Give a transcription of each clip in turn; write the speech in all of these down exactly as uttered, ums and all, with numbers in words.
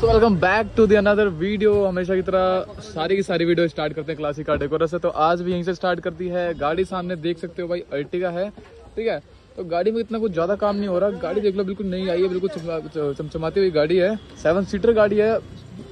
So welcome back to the another video. हमेशा की तरह सारी की सारी वीडियो स्टार्ट करते हैं क्लासिक कार डेकोर से, तो आज भी यहीं से स्टार्ट करती है। गाड़ी सामने देख सकते हो भाई, अर्टिगा है, ठीक है। तो गाड़ी में इतना कुछ ज़्यादा काम नहीं हो रहा, गाड़ी देख लो बिल्कुल नई आई है, बिल्कुल चमचमाती हुई गाड़ी है। सेवन सीटर गाड़ी है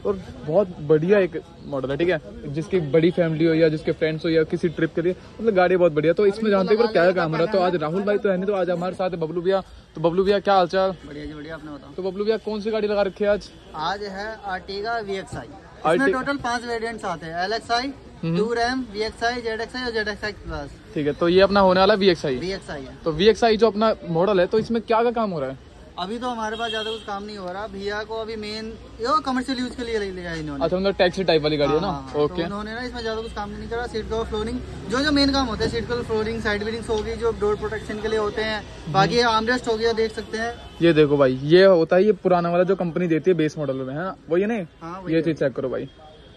और बहुत बढ़िया एक मॉडल है, ठीक है। जिसकी बड़ी फैमिली हो या जिसके फ्रेंड्स हो या किसी ट्रिप के लिए, मतलब गाड़ी बहुत बढ़िया। तो इसमें जानते हो क्या काम हो रहा है। तो आज राहुल भाई तो है नहीं, तो आज हमारे साथ है बबलू भैया। तो बबलू भैया क्या हालचाल? बढ़िया जी बढ़िया, आपने बताओ। तो बबलू भैया कौन सी गाड़ी लगा रखी है आज? आज है अर्टिगा वी एक्स आई। इसमें टोटल पांच वेरिएंट्स आते हैं, L X I, two RAM, V X I, Z X I और ज़ेड एक्स आई प्लस, ठीक है। तो ये अपना होने वाला V X I V X I है। तो वी एक्स आई जो अपना मॉडल है, तो इसमें क्या क्या काम हो रहा है? अभी तो हमारे पास ज्यादा कुछ काम नहीं हो रहा, भैया को अभी मेन यो कमर्शियल यूज के लिए ले लिया इन्होंने। अच्छा, मतलब टैक्सी टाइप वाली गाड़ी है ना? ओके। तो इन्होंने ना इसमें ज्यादा कुछ काम नहीं करा। सीट कवर फ्लोरिंग, जो जो मेन काम होता है, seat cover flooring, side bearings होगी जो डोर प्रोटेक्शन के लिए होते हैं, बाकी आर्मरेस्ट हो गया, देख सकते हैं। ये देखो भाई, ये होता है ये पुराना वाला जो कंपनी देती है बेस मॉडल में, है ना, वही नहीं? ये चीज चेक करो भाई।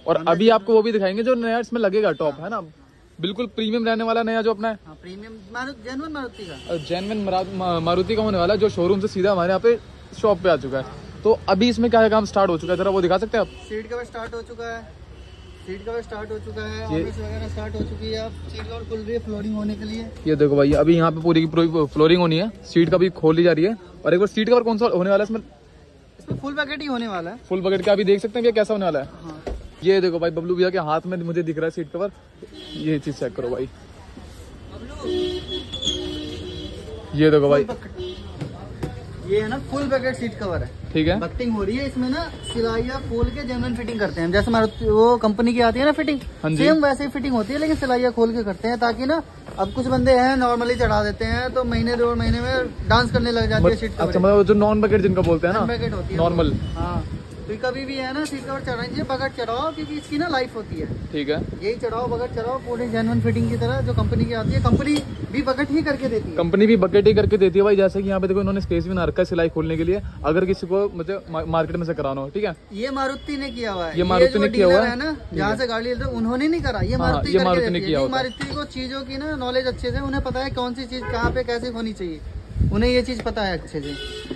और अभी आपको वो भी दिखाएंगे जो नया इसमें लगेगा टॉप, है ना, बिल्कुल प्रीमियम रहने वाला नया जो अपना है। हाँ, प्रीमियम जेन्युइन मारुति का जेन्युइन मारुति का होने वाला, जो शोरूम से सीधा हमारे यहाँ पे शॉप पे आ चुका है। हाँ। तो अभी इसमें क्या काम स्टार्ट हो चुका है, जरा वो दिखा सकते हैं आप? सीट कवर स्टार्ट हो चुका है, सीट कवर स्टार्ट हो चुका है, आर्मरेस्ट वगैरह स्टार्ट हो चुकी है। आप सीट कवर खुल रही है फ्लोरिंग होने के लिए। ये देखो भाई, अभी यहाँ पे पूरी की फ्लोरिंग होनी है, सीट का भी खोली जा रही है। और एक बार सीट कवर कौन सा होने वाला है इसमें? इसमें फुल बकेट ही होने वाला है। फुल बकेट का अभी देख सकते हैं कैसा होने वाला है। ये देखो भाई, बबलू भैया के हाथ में मुझे दिख रहा है सीट कवर, ये चीज चेक करो भाई। ये देखो भाई, ये है ना फुल बकेट सीट कवर है, ठीक है। बक्टिंग हो रही है इसमें ना, सिलाइयां खोल के जेन्युइन फिटिंग करते हैं, जैसे हमारे वो कंपनी की आती है ना फिटिंग, सेम वैसे ही फिटिंग होती है, लेकिन सिलाइयां खोल के करते हैं, ताकि ना अब कुछ बंदे हैं नॉर्मली चढ़ा देते हैं, तो महीने दो महीने में डांस करने लग जाती है सीट कवर। अच्छा, मतलब जो नॉन बकेट जिनका बोलते हैं ना, बकेट होती है नॉर्मल, हाँ, कभी भी है ना सीट कवर चढ़ाना चाहिए, बगैर चढ़ाओ, क्योंकि इसकी ना लाइफ होती है, ठीक है। यही चढ़ाओ बगैर चढ़ाओ, पूरी जेन्युइन फिटिंग की तरह जो कंपनी की आती है, कंपनी भी बकेट ही करके देती है, कंपनी भी बकेट ही करके देती है भाई। जैसे कि यहाँ पे देखो इन्होंने स्पेस भी ना रखा है सिलाई खोलने के लिए, अगर किसी को मतलब मार्केट में से कराना हो, ठीक है। ये मारुति ने किया हुआ है, ये मारुति ने किया हुआ है ना, जहाँ से गाड़ी लेते उन्होंने नहीं करा, ये मारुति मारुति ने किया। मारुति को चीजों की ना नॉलेज अच्छे से, उन्हें पता है कौन सी चीज कहाँ पे कैसे होनी चाहिए, उन्हें ये चीज पता है अच्छे से।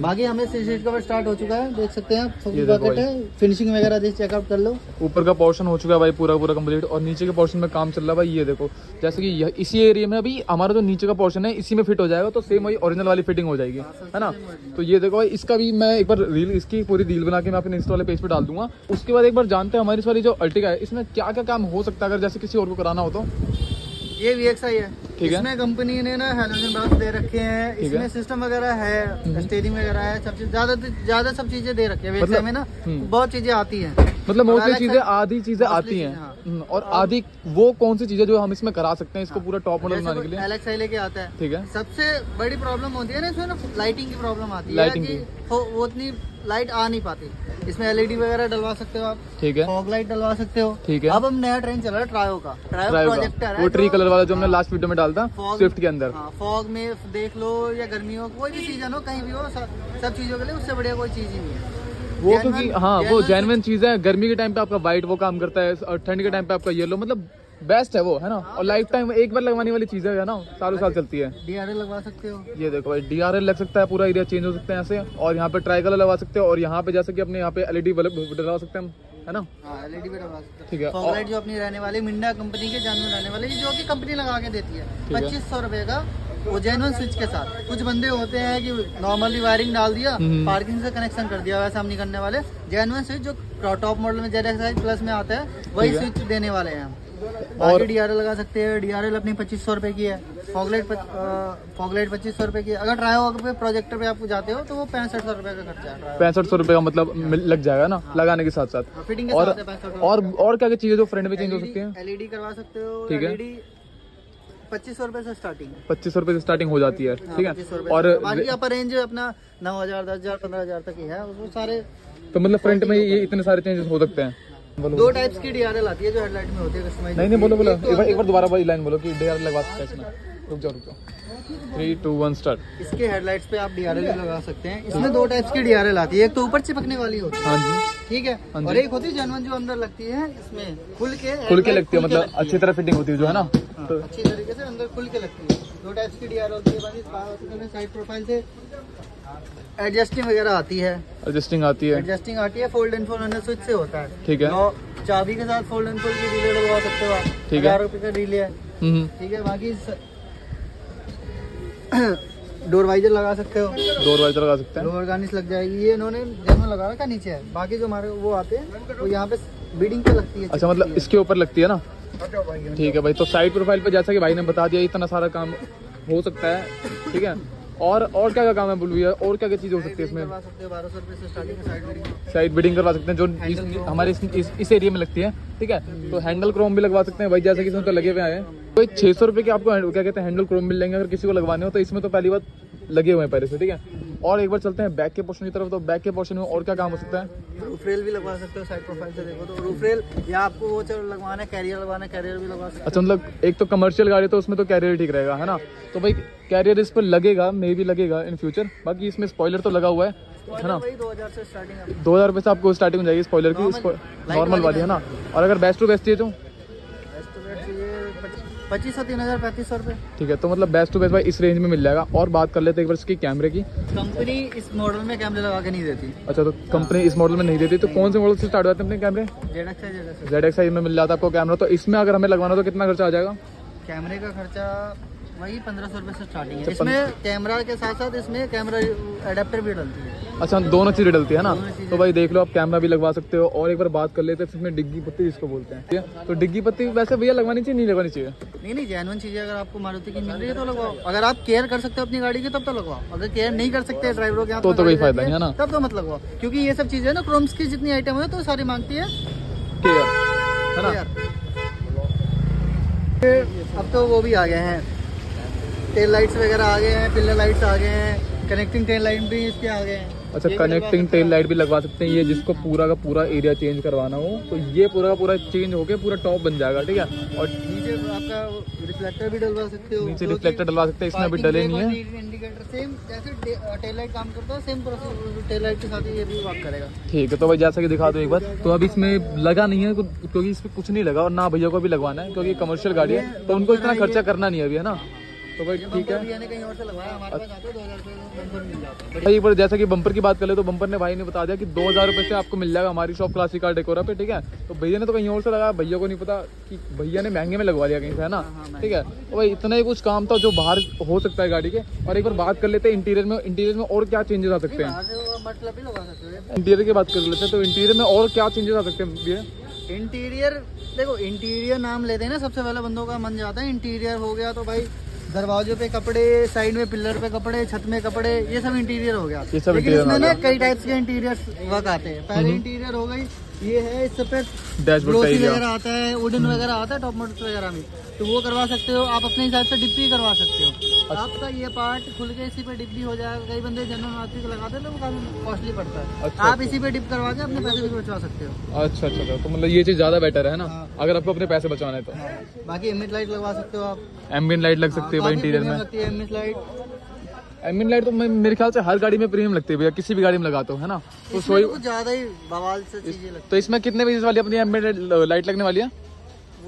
बाकी हमें सीट कवर स्टार्ट हो चुका है, देख सकते हैं आप, है फिनिशिंग वगैरह चेकआउट कर लो। ऊपर का पोर्शन हो चुका है भाई पूरा पूरा कंप्लीट, और नीचे के पोर्शन में काम चल रहा है भाई। ये देखो, जैसे कि इसी एरिया में अभी हमारा जो नीचे का पोर्शन है इसी में फिट हो जाएगा, तो सेम वही ओरिजिनल वाली फिटिंग हो जाएगी, है ना। तो ये देखो भाई, इसका भी मैं एक बार रील, इसकी पूरी रील बना के मैं अपने इंस्टा वाले पेज पर डाल दूंगा। उसके बाद एक बार जानते हैं हमारी सारी जो अर्टिगा है, इसमें क्या क्या काम हो सकता है अगर जैसे किसी और को कराना हो तो? ये वी एक्स आई है, ठीक है। इसमें कंपनी ने ना हैलोजन बल्ब दे रखे हैं, इसमें सिस्टम वगैरह है, स्टीयरिंग वगैरह है, सब चीज ज्यादा ज्यादा सब चीजें दे रखी है वी एक्स आई मतलब, में ना बहुत चीजें आती हैं, मतलब मोस्टली चीजें, आधी चीजें आती हैं। हाँ। और आधी वो कौन सी चीजें जो हम इसमें करा सकते हैं इसको? हाँ। पूरा टॉप मॉडल बनाने के लिए एल एक्स आई लेके आता है, ठीक है। सबसे बड़ी प्रॉब्लम होती है ना इसमें ना, लाइटिंग की प्रॉब्लम आती है, लाइटिंग की वो उतनी लाइट आ नहीं पाती। इसमें एल ई डी वगैरह डलवा सकते हो आप, ठीक है, फॉग लाइट डलवा सकते हो, ठीक है। अब हम नया ट्रेंड चल रहा है ट्रायो का, ट्रायो प्रोजेक्टर है, वो ट्री कलर वाला जो हमने लास्ट वीडियो में डालता स्विफ्ट के अंदर। हाँ, फॉग में देख लो, या गर्मियों कोई भी सीजन हो, कहीं भी हो, सब चीजों के लिए उससे बढ़िया कोई चीज ही नहीं है वो, क्योंकि हाँ वो जेन्युइन चीज है। गर्मी के टाइम पे आपका व्हाइट वो काम करता है, और ठंड के टाइम पे आपका येलो, मतलब बेस्ट है वो, है ना। और लाइफ टाइम एक बार लगवाने वाली चीज है ना, सालों साल चलती है। डी आर एल लगवा सकते हो, ये देखो भाई, डी आर एल लग सकता है, पूरा एरिया चेंज हो सकता है ऐसे। और यहाँ पे ट्राई कलर लगा सकते हो, और यहाँ पे जैसे कि अपने यहाँ पे एल ई डी बल्ब डलवा सकते हैं, है ना, एल ई डी भी डलवा सकते हैं, ठीक है। फॉग लाइट जो अपनी रहने वाली मिंडा कंपनी के जानवर रहने वाली, जो की कंपनी लगा के देती है, पच्चीस सौ रुपए का, वो जेन्युइन स्विच के साथ। कुछ बंदे होते हैं कि नॉर्मली वायरिंग डाल दिया, पार्किंग से कनेक्शन कर दिया, वैसा हम नहीं करने वाले। जेन्युइन स्विच जो टॉप मॉडल में ज़ेड एक्स आई प्लस में आता है, वही स्विच देने वाले हैं हम। और डी आर एल लगा सकते हैं, डी आर एल अपनी पच्चीस सौ रुपए की है, फॉगलाइट फॉगलाइट पच्चीस सौ रुपए की। अगर ट्रायो पे प्रोजेक्टर पे आप जाते हो तो वो पैंसठ सौ रुपए का खर्चा है, पैंसठ सौ रुपए का मतलब लग जाएगा ना लगाने के साथ साथ फिटिंग के और, साथ। और और क्या क्या चीजें जो फ्रंट में चेंज हो सकती है? एल ई डी करवा सकते हो, ठीक है, पच्चीस सौ रुपए से स्टार्टिंग है, पच्चीस सौ रुपए से स्टार्टिंग हो जाती है, ठीक है। और बाकी अपर रेंज अपना नौ हजार दस हजार पंद्रह हजार तक है वो सारे। तो मतलब फ्रंट में ये इतने सारे चेंजेस हो सकते हैं। दो टाइप्स की डी आर एल आती है जो हेडलाइट में होती है, कस्टमाइज। नहीं नहीं बोलो बोलो, एक बार एक बार दोबारा वाली लाइन बोलो कि डी आर एल लगवा सकते हैं इसमें। रुक जाओ रुक जाओ, थ्री टू वन स्टार्ट। इसके हेडलाइट्स पे आप डी आर एल लगा सकते हैं। इसमें दो टाइप्स की डी आर एल आती है, एक तो ऊपर चिपकने वाली होती है, ठीक है, और एक होती है जेन्युइन जो अंदर लगती है, इसमें खुल के खुल के लगती है, मतलब अच्छी तरह फिटिंग होती है जो, है ना, अच्छी तरीके से अंदर खुल के लगती है। दो टाइप्स की डी आर एल होती है, साइड प्रोफाइल से एडजस्टिंग वगैरह आती है, एडजस्टिंग आती है एडजस्टिंग आती है फोल्ड एंड फोल्ड स्विच से होता है। ठीक है, चाबी के साथ फोल्ड एंड फोल्ड की रिले लगवा सकते हो आप। ठीक है, हजार रुपए का रिले है। ठीक है, बाकी डोर वाइजर लगा सकते हो, डोर वाइजर लगा सकते हैं, डोर गार्निश लग जाएगी। ये इन्होंने जैसे लगा रखा नीचे है, बाकी जो हमारे वो आते हैं वो यहाँ पे बीडिंग पे लगती है। अच्छा, मतलब इसके ऊपर लगती है ना। ठीक है भाई, तो साइड प्रोफाइल पे जैसा कि भाई ने बता दिया इतना सारा काम हो सकता है। ठीक है, और और क्या क्या काम है बुलू भैया, और क्या क्या चीज हो सकती है इसमें? बारह सौ रुपए से starting side beading, side beading करवा सकते हैं जो इस, हमारे इस, इस, इस एरिया में लगती है। ठीक है, तो हैंडल क्रोम भी लगवा सकते हैं भाई, जैसे कि इसमें तो लगे हुए हैं कोई छः सौ रुपये के आपको क्या कहते हैं हैंडल क्रोम मिल जाएंगे अगर किसी को लगवाने हो तो। इसमें तो पहली बात लगे हुए हैं पहले से। ठीक है, और एक बार चलते हैं बैक के पोर्शन की तरफ, तो बैक के पोर्शन में और क्या काम हो सकता है? रूफ रेल भी लगवा सकते हो साइड प्रोफाइल से देखो तो, रूफ रेल या आपको वो चलो लगवाना है कैरियर लगवाना है कैरियर भी लगवा सकते। अच्छा, मतलब एक तो कमर्शियल गाड़ी तो उसमें तो कैरियर ठीक रहेगा है ना, तो भाई कैरियर इस पर लगेगा, मे भी लगेगा इन फ्यूचर। बाकी इसमें स्पॉइलर तो लगा हुआ है है ना, दो हजार से स्टार्टिंग दो हजार रुपये से आपको स्टार्टिंग हो जाएगी स्पॉइलर की, नॉर्मल वाली है ना। और अगर बेस्ट टू बेस्ट चाहिए तो पच्चीस सौ तीन हजार पैंतीस सौ रुपये। ठीक है, तो मतलब बेस्ट टू बेस्ट भाई इस रेंज में मिल जाएगा। और बात कर लेते हैं एक बार इसकी कैमरे की। कंपनी इस मॉडल में कैमरे लगा के नहीं देती। अच्छा, तो कंपनी इस मॉडल में नहीं देती, तो कौन से मॉडल से स्टार्ट हो जाते हैं अपने कैमरे? Z X I Z X I में मिल जाता है आपको कैमरा। तो इसमें अगर हमें लगवाना तो कितना खर्चा आ जाएगा? कैमरे का खर्चा वही पंद्रह सौ रुपये से स्टार्टिंग है। इसमें कैमरा के साथ साथ इसमें कैमरा एडेप्टर भी डलती है। अच्छा, दोनों चीज़ें डलती है ना, तो भाई देख लो आप कैमरा भी लगवा सकते हो। और एक बार बात कर लेते हैं इसमें डिग्गी पत्ती जिसको बोलते हैं, तो डिग्गी पत्ती वैसे भैया लगवानी चाहिए नहीं लगवानी चाहिए? नहीं नहीं, जेन्युइन चीज़ें अगर आपको मारुति की मिल रही है तो लगवाओ। अगर आप केयर कर सकते हो अपनी गाड़ी की तब तो लगवाओ, अगर केयर नहीं कर सकते ड्राइवरों के तो कोई फायदा नहीं है ना, तब तो मत लगवाओ। क्योंकि ये सब चीज़ें ना क्रोम्स की जितनी आइटम है तो सारी मांगती है केयर, है ना। अब तो वो भी आ गए हैं, टेल लाइट्स वगैरह आ गए हैं, पिलर लाइट्स आ गए हैं, कनेक्टिंग टेल लाइट भी इसके आ गए हैं। अच्छा, कनेक्टिंग टेल लाइट भी लगवा सकते हैं। ये जिसको पूरा का पूरा एरिया चेंज करवाना हो तो ये पूरा का पूरा चेंज होके पूरा टॉप बन जाएगा। ठीक है, और नीचे आपका रिफ्लेक्टर भी डलवा सकते हो, नीचे रिफ्लेक्टर डलवा सकते हैं। इसमें अभी डले नहीं है इंडिकेटर, सेम जैसे टेल लाइट काम करता है सेम प्रोसेस टेल लाइट के साथ ये भी वर्क करेगा। ठीक है, तो भाई जैसा कि दिखा दो एक बार, तो अभी इसमें लगा नहीं है क्योंकि इसमें कुछ नहीं लगा, और ना भैया को भी लगवाना है क्योंकि कमर्शियल गाड़ी है तो उनको इतना खर्चा करना नहीं है अभी, है ना। तो भाई ठीक है भाई, पर जैसा कि बम्पर की बात कर ले तो बम्पर ने भाई ने बता दिया कि दो हज़ार रुपये से आपको मिल जाएगा हमारी शॉप क्लासिक कार डेकोरा पे। ठीक है, तो भैया ने तो कहीं और से लगाया, भैया को नहीं पता कि भैया ने महंगे में लगवा लिया कहीं से, है ना। ठीक है, तो भाई इतना ही कुछ काम था जो बाहर हो सकता है गाड़ी के। और एक बार बात कर लेते हैं इंटीरियर में, इंटीरियर में और क्या चेंजेस आ सकते हैं? इंटीरियर की बात कर लेते हैं, तो इंटीरियर में और क्या चेंजेस आ सकते हैं भैया? इंटीरियर देखो, इंटीरियर नाम लेते हैं ना सबसे पहले बंदों का मन जाता है, इंटीरियर हो गया तो भाई दरवाजों पे कपड़े, साइड में पिलर पे कपड़े, छत में कपड़े, ये सब इंटीरियर हो गया। ये सब इंटीरियर ना, ना कई टाइप्स के इंटीरियर्स वर्क आते हैं। पहले इंटीरियर हो गई ये है, इस पे डैशबोर्ड वगैरह आता है, वुडन वगैरह आता है, टॉप मॉडल्स वगैरह में तो वो करवा सकते हो आप अपने हिसाब से। डिब्बी करवा सकते हो आपका, ये पार्ट खुल के इसी पे डिब्बी हो जाएगा। कई बंदे जनरल मारुति को लगाते हैं तो वो काफी कॉस्टली पड़ता है, आप इसी पे डिप करवा के अपने पैसे भी बचा सकते हो। अच्छा अच्छा, तो मतलब ये चीज ज्यादा बेटर है ना अगर आपको अपने पैसे बचाना है तो। बाकी एम्बिएंट लाइट लगवा सकते हो आप, एम्बिएंट लाइट लग सकती है इंटीरियर में। एम्बिएंट लाइट एम्बिएंट लाइट तो मेरे ख्याल से हर गाड़ी में प्रीमियम लगती है भैया, किसी भी गाड़ी में लगाते हो, है ना। तो सोई ज्यादा ही बवाल से चीजें लगती है। तो इसमें कितने पीस वाली अपनी एम्बिएंट लाइट लगने वाली है?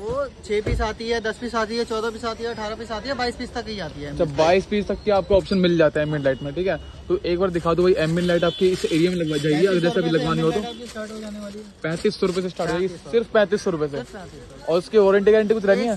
वो छह पीस आती है, दस पीस आती है, चौदह पीस आती है, अठारह पीस आती है, बाईस पीस तक ही आती है। जब बाईस पीस तक की आपको ऑप्शन मिल जाता है एम्बिएंट लाइट में। ठीक है, तो एक बार दिखा दो भाई एम्बिएंट लाइट आपकी इस एरिया में लगवा जाएगी, अगर जैसा भी लगवानी हो तो पैंतीस सौ रुपए से स्टार्ट होगी, सिर्फ पैंतीस सौ रुपए से। और उसकी वारंटी गारंटी कुछ रहनी है,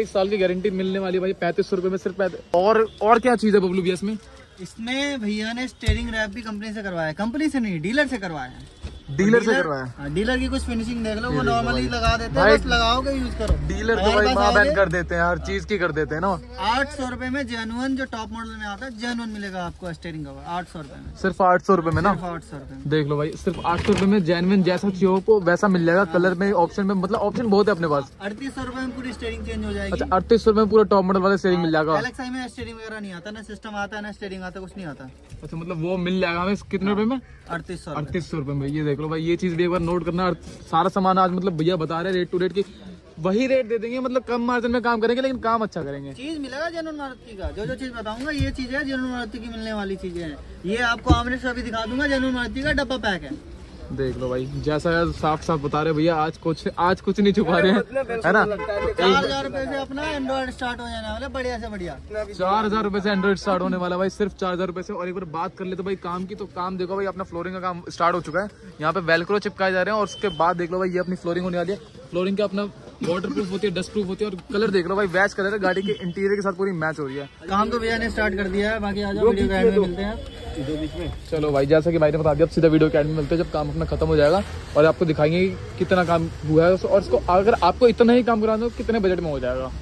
एक साल की गारंटी मिलने वाली भाई पैंतीस सौ रुपए में सिर्फ पैंतीस। और और क्या चीज है बबलू भैया इसमें? इसमें भैया ने स्टीयरिंग रैप भी कंपनी से करवाया, कंपनी से नहीं डीलर से करवाया है। डीलर से करवाया, डीलर की कुछ फिनिशिंग देख लो, वो नॉर्मली लगा देते हैं, बस लगाओगे यूज करो। डीलर तो भाई मां बैन कर देते हैं, हर चीज की कर देते हैं ना। आठ सौ रुपए में जेन्युइन जो टॉप मॉडल में आता है जेन्युइन मिलेगा आपको स्टीयरिंग कवर, आठ सौ रुपए में, सिर्फ आठ सौ रुपए में ना, आठ सौ रुपए। देख लो भाई सिर्फ आठ सौ रुपए में जेन्युइन जैसा चाहिए आपको वैसा मिल जाएगा, कलर में ऑप्शन में, मतलब ऑप्शन बहुत है अपने पास। अड़तीस सौ रुपए में पूरी स्टीयरिंग चेंज हो जाएगी। अच्छा, अड़तीस सौ रुपए में पूरा टॉप मॉडल वाला स्टीयरिंग मिल जाएगा। एलएक्सआई में स्टीयरिंग वगैरह नहीं आता ना, सिस्टम आता है ना, स्टीयरिंग आता कुछ नहीं आता। अच्छा, मतलब वो मिल जाएगा हमें कितने रुपए में? अड़तीस सौ अड़तीस सौ रुपए में। ये देख लो भाई, ये चीज भी एक बार नोट करना। सारा सामान आज मतलब भैया बता रहे हैं रेट टू रेट की, वही रेट दे देंगे, मतलब कम मार्जिन में काम करेंगे लेकिन काम अच्छा करेंगे। चीज मिलेगा जेन्युइन मारुति का, जो जो चीज बताऊंगा ये चीज है जेन्युइन मारुति की मिलने वाली चीजें हैं। ये आपको आमने से अभी दिखा दूंगा, जेन्युइन मारुति का डब्बा पैक है। देख लो भाई, जैसा साफ साफ बता रहे भैया, आज कुछ आज कुछ नहीं छुपा रहे हैं, है ना। चार हजार रूपए से अपना एंड्रॉइड स्टार्ट हो जाने वाला, बढ़िया से बढ़िया। चार हजार रूपए से एंड्रॉइड स्टार्ट होने वाला भाई, सिर्फ चार हजार रूपए से। और एक बार बात कर ले तो भाई काम की, तो काम देखो भाई, अपना फ्लोरिंग का काम स्टार्ट हो चुका है। यहाँ पे वेलक्रो चिपकाए जा रहे हैं और उसके बाद देख लो भाई ये अपनी फ्लोरिंग होने वाली है। फ्लोरिंग का अपना वाटर प्रूफ होती है, डस्ट प्रूफ होती है। और कलर देख लो भाई, वैच कलर है, गाड़ी के इंटीरियर के साथ पूरी मैच हो रही है। काम तो भैया ने स्टार्ट कर दिया है, बाकी आ जाओ वीडियो के एंड में मिलते हैं। दो बीच में चलो भाई, जैसा कि भाई ने बता दिया, अब सीधा वीडियो के एंड में मिलते हैं जब काम अपना खत्म हो जाएगा। और आपको दिखाएंगे कि कितना काम हुआ है, और इसको अगर आपको इतना ही काम कराना हो कितने बजट में हो जाएगा।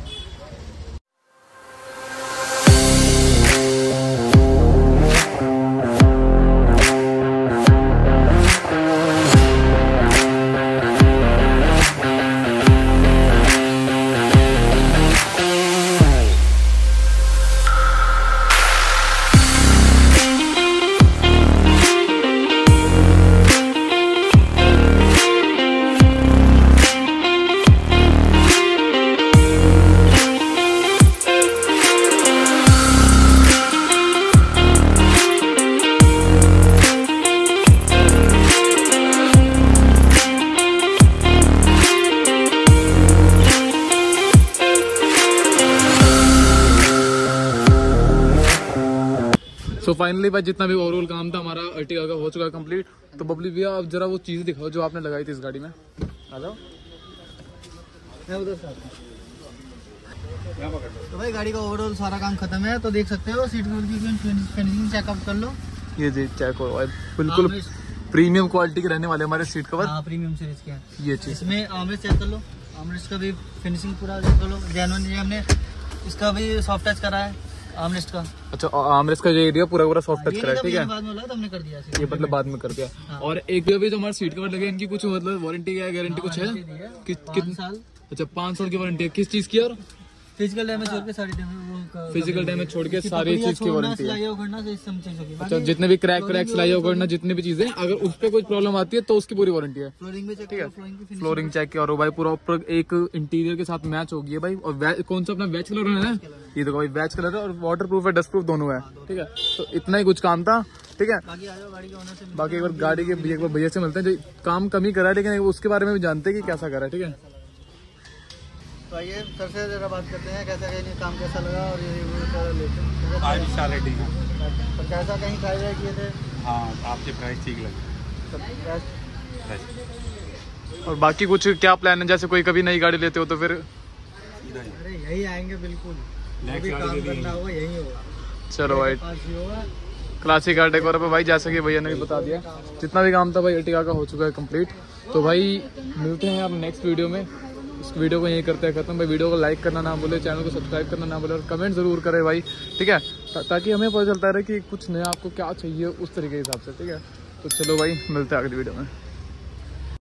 तो फाइनली भाई जितना भी ओवरऑल काम था हमारा अर्टिगा का हो चुका है कंप्लीट। तो बबली भैया अब जरा वो चीज़ दिखाओ जो आपने लगाई थी इस गाड़ी में। आ जाओ। तो भाई गाड़ी का ओवरऑल सारा काम खत्म है, तो देख सकते हो सीट फिनिशिंग चेकअप कर लो। ये जी चेक हो, बिल्कुल प्रीमियम क्वालिटी के रहने वाले हमारे सीट कवर, प्रीमियम सीरीज के हैं। ये चीज इसमें आमरेज चेक कर लो, आमरेज का भी फिनिशिंग पूरा चेक कर लो। जेन्युइनली हमने इसका भी सॉफ्ट टच करा है आर्मरेस्ट का। अच्छा आर्मरेस्ट का ये एरिया पूरा पूरा सॉफ्ट टच करा है, ठीक है। बाद में हमने कर दिया, ये मतलब बाद में कर दिया। हाँ। और एक जो भी जो हमारे सीट कवर लगे इनकी कुछ मतलब वारंटी या गारंटी कुछ है कि कितने साल? अच्छा पाँच साल की वारंटी है। किस चीज की? और फिजिकल डैमेज छोड़ के सारी फिजिकल डैमेज छोड़ के सारी चीज की वारंटी है। अच्छा जितने भी क्रैक क्रैक सिलाई उगड़ना जितनी भी चीजें, अगर उस पर कोई प्रॉब्लम आती है तो उसकी पूरी वारंटी है, ठीक है। फ्लोरिंग चेक किया और भाई पूरा एक इंटीरियर के साथ मैच होगी भाई। और कौन सा अपना वैच कलर है, ये देखो भाई वैच कलर है और वाटर प्रूफ है, डस्ट प्रूफ दोनों है, ठीक है। तो इतना ही कुछ काम था, ठीक है। बाकी एक बार गाड़ी के भैया से मिलते हैं जो काम कम ही करा है लेकिन उसके बारे में भी जानते हैं कि कैसा करा है, ठीक है। तो आइए सर से जरा बात करते हैं, कैसा कहीं काम कैसा लगा। और ये लेते कैसा कहीं ट्राई किए थे? हाँ आपके प्राइस ठीक लगे। और बाकी कुछ क्या प्लान है, जैसे कोई कभी नई गाड़ी लेते हो तो फिर? अरे यही आएंगे बिल्कुल, काम करना होगा यही होगा। चलो भाई क्लासिक कार डेकोर पे भाई जैसा कि भैया ने भी बता दिया जितना भी काम था भाई अर्टिगा का हो चुका है कंप्लीट। तो भाई मिलते हैं आप नेक्स्ट वीडियो में, इस वीडियो को यहीं करते हैं खत्म। भाई वीडियो को लाइक करना ना भूले, चैनल को सब्सक्राइब करना ना भूले और कमेंट जरूर करें भाई, ठीक है। ता, ताकि हमें पता चलता रहे कि कुछ नया आपको क्या चाहिए उस तरीके के हिसाब से, ठीक है। तो चलो भाई मिलते हैं अगली वीडियो में।